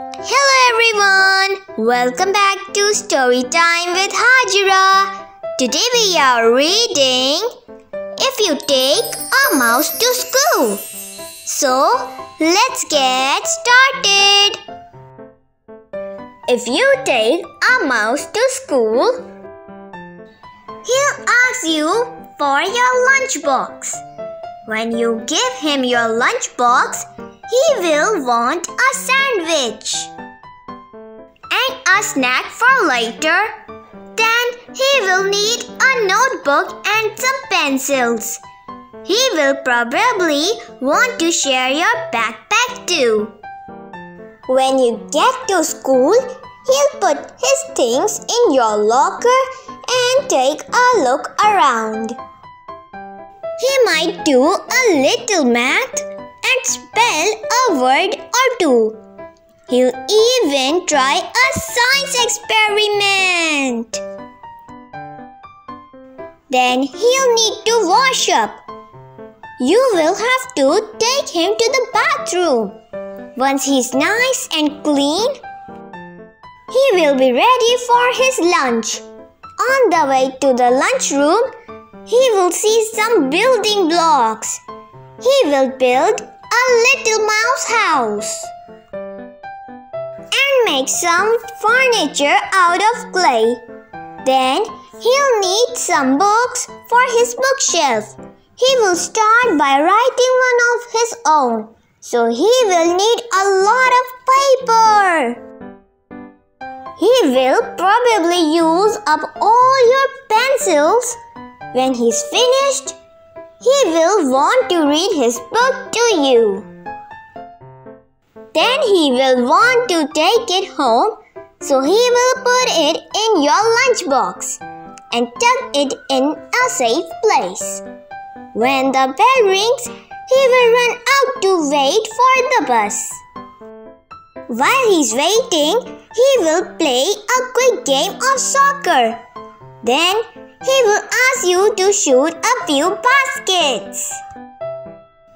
Hello everyone! Welcome back to Story Time with Hajira. Today we are reading If You Take a Mouse to School. So let's get started. If you take a mouse to school, he'll ask you for your lunchbox. When you give him your lunchbox, he will want a sandwich and a snack for later. Then he will need a notebook and some pencils. He will probably want to share your backpack too. When you get to school, he'll put his things in your locker and take a look around. He might do a little math and spell a word or two. He'll even try a science experiment. Then he'll need to wash up. You will have to take him to the bathroom. Once he's nice and clean, he will be ready for his lunch. On the way to the lunchroom, he will see some building blocks. He will build a little mouse house and make some furniture out of clay. Then he'll need some books for his bookshelf. He will start by writing one of his own, so he will need a lot of paper. He will probably use up all your pencils. When he's finished, he will want to read his book to you. Then he will want to take it home, so he will put it in your lunchbox and tuck it in a safe place. When the bell rings, he will run out to wait for the bus. While he's waiting, he will play a quick game of soccer. Then he will ask you to shoot a few baskets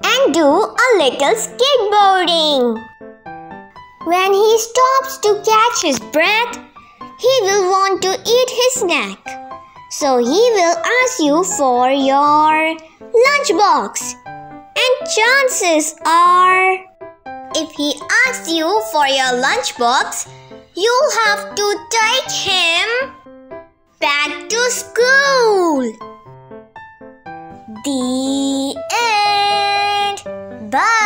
and do a little skateboarding. When he stops to catch his breath, he will want to eat his snack. So he will ask you for your lunchbox. And chances are, if he asks you for your lunchbox, you'll have to take him back to school. The end. Bye.